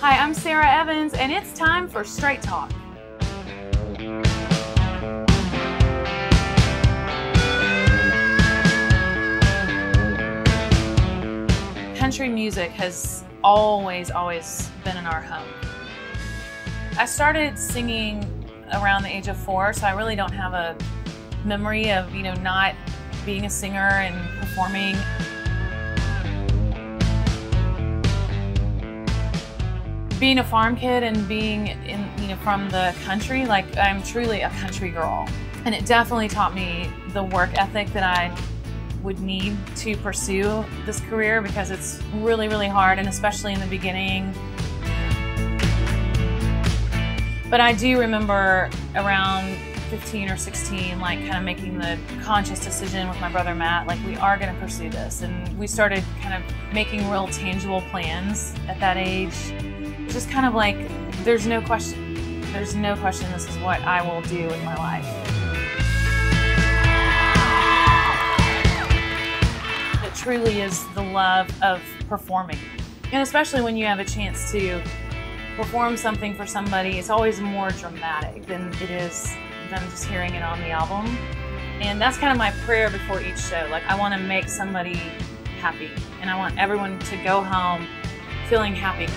Hi, I'm Sara Evans, and it's time for Straight Talk. Country music has always been in our home. I started singing around the age of 4, so I really don't have a memory of, you know, not being a singer and performing. Being a farm kid and being in, you know, from the country, like, I'm truly a country girl. And it definitely taught me the work ethic that I would need to pursue this career, because it's really, really hard, and especially in the beginning. But I do remember around 15 or 16, like, kind of making the conscious decision with my brother Matt, like, we are going to pursue this. And we started kind of making real tangible plans at that age. Just kind of like, there's no question. There's no question this is what I will do in my life. It truly is the love of performing. And especially when you have a chance to perform something for somebody, it's always more dramatic than it is them just hearing it on the album. And that's kind of my prayer before each show. Like, I want to make somebody happy, and I want everyone to go home feeling happy.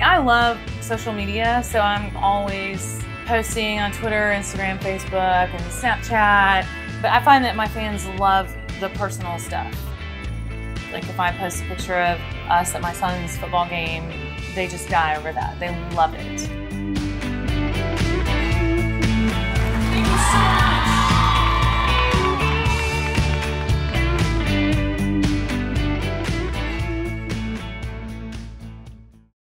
I love social media, so I'm always posting on Twitter, Instagram, Facebook, and Snapchat. But I find that my fans love the personal stuff. Like, if I post a picture of us at my son's football game, they just die over that. They love it.